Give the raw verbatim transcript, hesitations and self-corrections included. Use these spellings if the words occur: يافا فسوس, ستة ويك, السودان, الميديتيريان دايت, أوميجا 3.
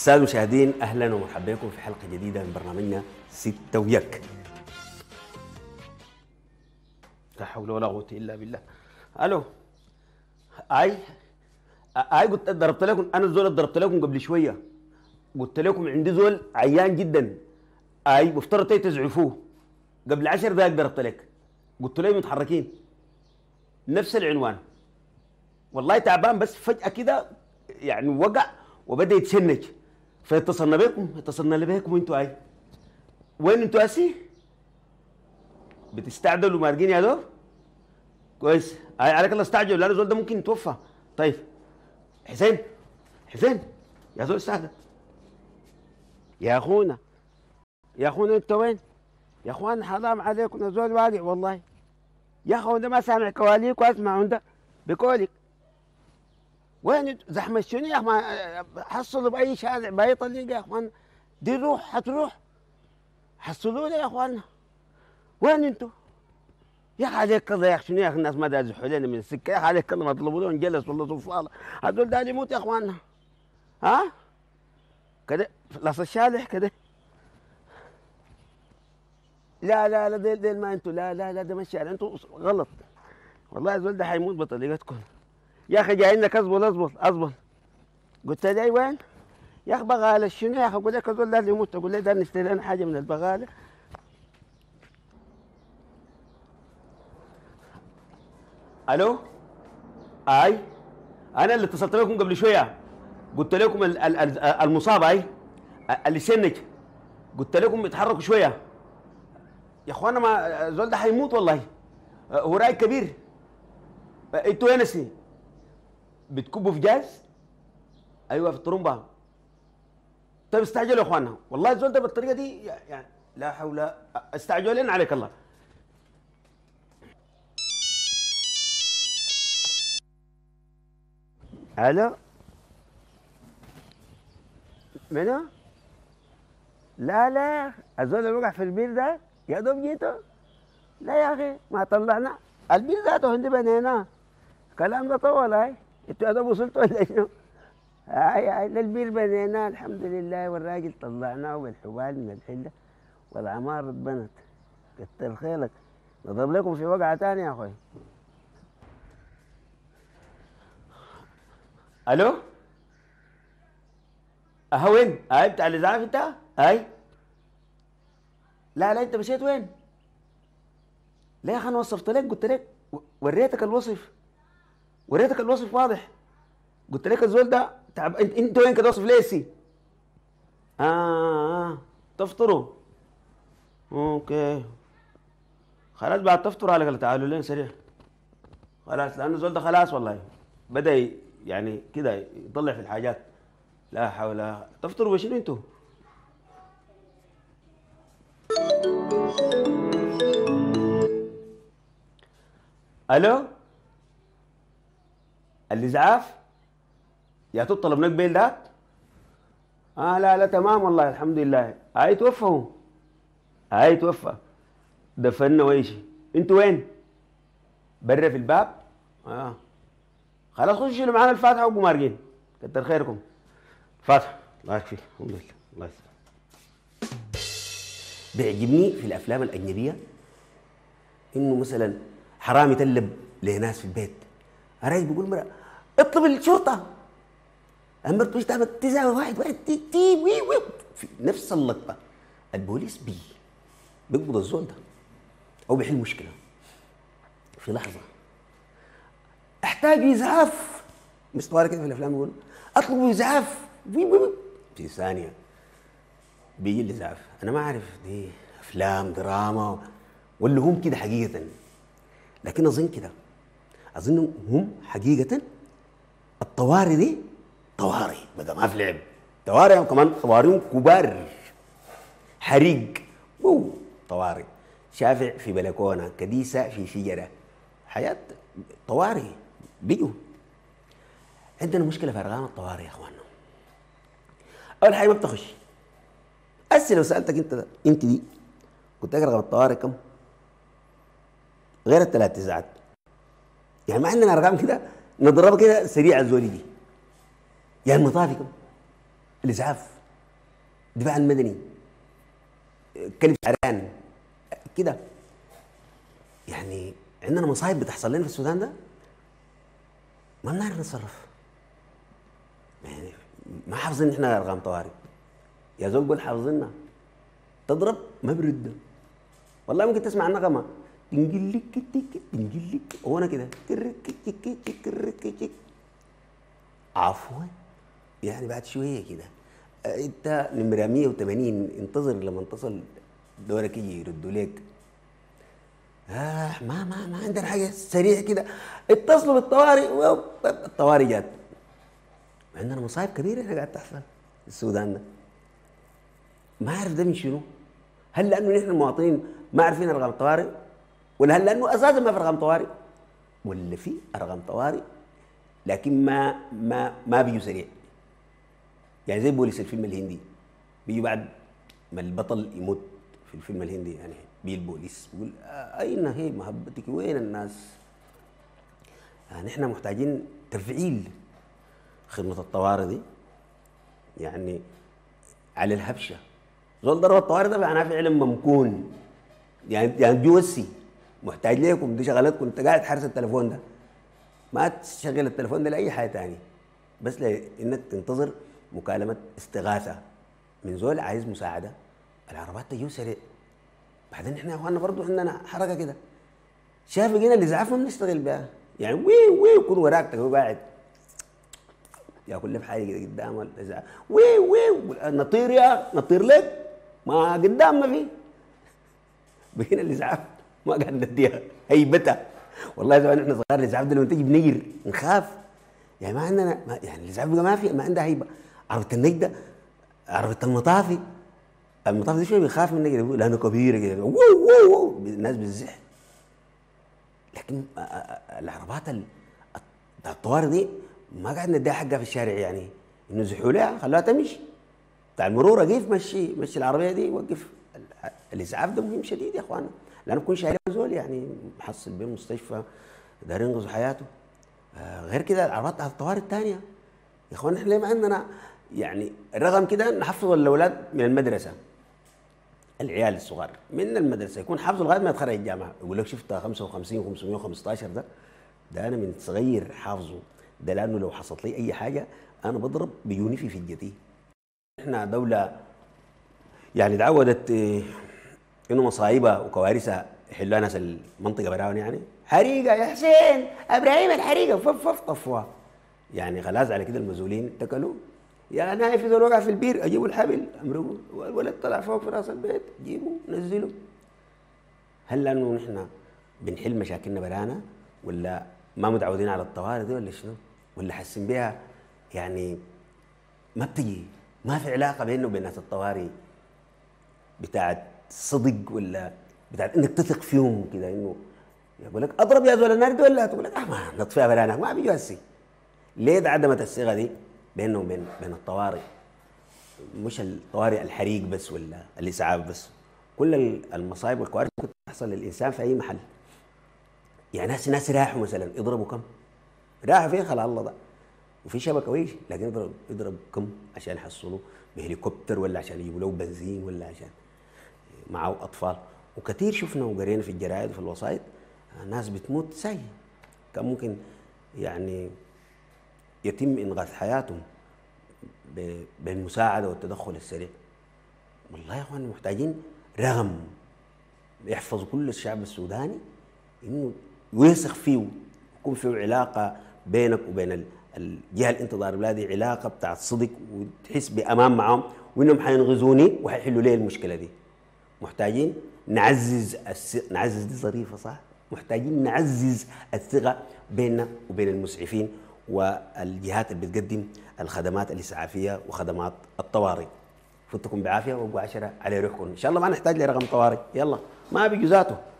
السادة المشاهدين، اهلا ومرحبا بكم في حلقه جديده من برنامجنا ستة ويك. لا حول ولا قوه الا بالله. الو، اي اي قلت ضربت لكم، انا الزول ضربت لكم قبل شويه، قلت لكم عندي زول عيان جدا، اي وافترضت تزعفوه قبل عشر دقائق، ضربت لك قلت لهم متحركين نفس العنوان. والله تعبان، بس فجاه كده يعني وقع وبدا يتشنج، فاتصلنا بكم اتصلنا بكم وانتوا اي وين انتوا اسي بتستعجلوا مارقين يا دور كويس. اي عليك الله استعجل، لانه زول ده ممكن يتوفى. طيب حسين حسين يا زول استعجل يا اخونا يا اخونا، انت وين يا اخوان؟ حرام عليكم يا زول واقع والله يا اخو، ده ما سامع كواليك واسمع ده بكولك. وين زحمه شنو يا اخوان؟ حصلوا باي شارع باي طريق يا اخوان، دي روح حتروح، حصلوا لي يا اخوان. وين انتوا يا اخي؟ عليك الله يا اخي، شنو يا اخي الناس ما دازحوا لنا من السكه يا اخي؟ عليك الله، ما طلبوا لهم جلس ولا صفاله، هذول دايرين يموت يا اخواننا. ها كده لاص الشالح كده؟ لا لا لا ديل ديل ما انتوا، لا لا لا ده مش شارع، انتوا غلط والله. الزول ده حيموت بطريقتكم يا اخي، جاي لك. اصبر اصبر اصبر، قلت لي اي وين؟ يا اخي بغاله شنو يا اخي؟ اقول لك الزول ده اللي يموت، اقول لي ده نشتري انا حاجه من البغاله. الو، اي انا اللي اتصلت لكم قبل شويه، قلت لكم ال ال المصاب اي اللي شنج، قلت لكم اتحركوا شويه يا اخوانا، ما الزول ده حيموت والله، هو راي كبير. انتوا وين اسي؟ بتكبوا في جاز؟ ايوه في الطرمبه. طيب استعجلوا يا اخوانا، والله الزول ده بالطريقه دي يعني لا حول. استعجلوا لنا عليك الله. الو منو؟ لا لا الزول اللي وقع في البير ده يا دوب جيته. لا يا اخي ما طلعنا البير ذاته، هندي بنيناه الكلام ده طول. هاي انتوا يا دوب وصلتوا ولا شنو؟ هاي هاي للبير بنيناه الحمد لله، والراجل طلعناه بالحبال من الحله والعماره اتبنت. كتر خيرك، نضرب لكم في وقعه ثانيه يا اخوي. الو اها وين؟ هاي بتاع الازعاف انت؟ هاي لا لا انت مشيت وين؟ لا يا اخي انا وصفت لك، قلت لك وريتك الوصف، وريتك الوصف واضح، قلت لك الزول ده تعب. انت, انت وين كده وصف ليه سي؟ اه اه تفطروا اوكي خلاص، بعد تفطروا على قال تعالوا لين سريع خلاص، لانه الزول ده خلاص والله بدا يعني كده يطلع في الحاجات. لا حول. تفطروا بشنو انتوا؟ الو الازعاف يا تطلب منك بيل ذات؟ اه لا لا تمام والله الحمد لله، هاي توفى هو، هاي توفى دفنا ويشي. انتوا وين؟ برا في الباب؟ اه خلاص خشوا شيلوا معانا الفاتحه وابقوا مارقين، كتر خيركم. فاتحه الله يكفيك، الحمد لله الله يسلمك. بيعجبني في الافلام الاجنبيه انه مثلا حرامي تلب لناس في البيت، الراجل بيقول مرة اطلب الشرطه، اما تخش تعمل تسعه واحد واحد تي تي وي وي في نفس اللقطه، البوليس بي بيقبض الزول ده او بيحل مشكله في لحظه. احتاج اسعاف مستواه كده في الافلام، يقول اطلب اسعاف وي وي في ثانيه بيجي الاسعاف. انا ما اعرف دي افلام دراما ولا هم كده حقيقه، لكن اظن كده، اظن هم حقيقه الطوارئ دي طوارئ بقى، ما في لعب، طوارئ وكمان طوارئ كبار، حريق وو طوارئ، شافع في بلكونه، كديسه في شجره، حياه طوارئ بيجوا. عندنا مشكله في ارقام الطوارئ يا اخواننا. اول حاجه ما بتخش. هسه لو سالتك انت انت دي كنت تقرا رقم الطوارئ كم؟ غير الثلاث تسعات. يعني ما عندنا ارقام كده نضربها كده سريعه الزولي دي. يعني المطافي كم؟ الاسعاف، الدفاع المدني، كلمة شعران كده. يعني عندنا مصايب بتحصل لنا في السودان ده ما بنعرف نتصرف، يعني ما حافظين احنا ارقام طوارئ. يا زول قول حافظينها، تضرب ما برده. والله ممكن تسمع النغمه تنجلك تك تنجلك وانا كده كرك تك تك كرك، عفوا يعني بعد شويه كده انت نمره مية وتمانين، انتظر لما تصل دورك يجي يردوا لك. آه ما ما ما عندنا حاجه سريع كده، اتصلوا بالطوارئ، الطوارئ جات. عندنا مصايب كبيره اللي قاعد تحصل في السودان ده، ما عارف ده من شنو. هل لانه نحن المواطنين ما عارفين ارقام طوارئ، ولا هل لانه اساسا ما في ارقام طوارئ، ولا في ارقام طوارئ لكن ما ما ما بيجوا سريع؟ يعني زي بوليس الفيلم الهندي، بيجوا بعد ما البطل يموت في الفيلم الهندي. يعني بي البوليس بيقول اين هي محبتك، وين الناس؟ يعني احنا محتاجين تفعيل خدمه الطوارئ دي يعني على الهبشه. زول ضرب الطوارئ ده معناه فعلا ممكون، يعني يعني جوسي محتاج ليكم، دي شغلاتكم. انت قاعد حارس التليفون ده، ما تشغل التليفون ده لاي حاجه ثانيه بس لانك تنتظر مكالمه استغاثه من زول عايز مساعده. العربات تجيو سريع. بعدين احنا يا اخوانا برضه عندنا حركه كده، شاف لقينا الازعاف ما بنشتغل بها، يعني وي وي يكون وراك تكون قاعد ياكل لف حاجه كده قدام الازعاف، وي وي نطير يا نطير لك، ما قدام ما في. بقينا الازعاف ما قاعد نديها هيبتها. والله زمان احنا صغار الازعاف ده لما تيجي بنجر نخاف، يعني ما عندنا ما يعني الازعاف ما في، ما عندها هيبه. عربه النجده، عربه المطافي، المطافي دي شويه بيخاف من النجده، لانه كبيره كده وو وو وو الناس بتزح. لكن العربات الطوارئ دي ما قاعد نديها حقها في الشارع، يعني انه زحوا لها خلوها تمشي. بتاع المرور اقف مشي مشي العربيه دي وقف. الاسعاف ده مهم شديد يا اخوانا، لانه بكون شايل زول يعني محصل بين مستشفى داير ينقذوا حياته. آه غير كده العربات بتاعت الطوارئ الثانيه يا اخوانا، احنا ليه ما عندنا يعني رغم كده نحفظ الاولاد من المدرسه، العيال الصغار من المدرسه يكون حافظوا لغايه ما يتخرج الجامعه. يقول لك شفت خمسة وخمسين خمسمية وخمستاشر ده ده انا من صغير حافظه ده، لانه لو حصلت لي اي حاجه انا بضرب بيونيفي في فجتي. احنا دوله يعني تعودت انه مصايبها وكوارثها يحلوها ناس المنطقه براون، يعني حريقه يا حسين ابراهيم الحريقه فف فف طفوها، يعني خلاص على كده المسؤولين اتكلوا. يا نايف اذا وقع في البير اجيبوا الحبل امرقوا، والولد طلع فوق في راس البيت جيبوا نزلوا. هل لانه نحن بنحل مشاكلنا برانا، ولا ما متعودين على الطوارئ دي، ولا شنو، ولا حاسين بها يعني ما بتجي؟ ما في علاقه بينه وبين ناس الطوارئ بتاعت صدق، ولا بتاعت انك تثق فيهم كده. انه يقول لك اضرب يا زول النار دي، ولا تقول لك اه ما نطفيها برانا، ما بيجوا هسي. ليه ده عدمت الصيغه دي بينه وبين بين الطوارئ؟ مش الطوارئ الحريق بس ولا الاسعاف بس، كل المصايب والكوارث ممكن تحصل للانسان في اي محل. يعني ناس ناس راحوا مثلا يضربوا كم؟ راحوا فين خلال الله ده، وفي شبكه ويش، لكن يضرب يضرب كم عشان يحصلوا بهليكوبتر، ولا عشان يجيبوا له بنزين، ولا عشان معه اطفال. وكثير شفنا وقرينا في الجرائد وفي الوسائط ناس بتموت ساي، كان ممكن يعني يتم انغاث حياتهم بالمساعده والتدخل السريع. والله يا اخوان محتاجين رغم يحفظ كل الشعب السوداني انه يثق فيه، يكون فيه علاقه بينك وبين الجهه اللي انت ضارب لها دي، علاقه بتاعت صدق وتحس بامان معاهم، وانهم حينغزوني وحيحلوا لي المشكله دي. محتاجين نعزز الس... نعزز دي ظريفه صح؟ محتاجين نعزز الثقه بيننا وبين المسعفين والجهات اللي بتقدم الخدمات الاسعافيه وخدمات الطوارئ. فوتكم بعافيه وابقوا عشره على روحكم، ان شاء الله ما نحتاج لرقم طوارئ، يلا ما بيجوا ذاته.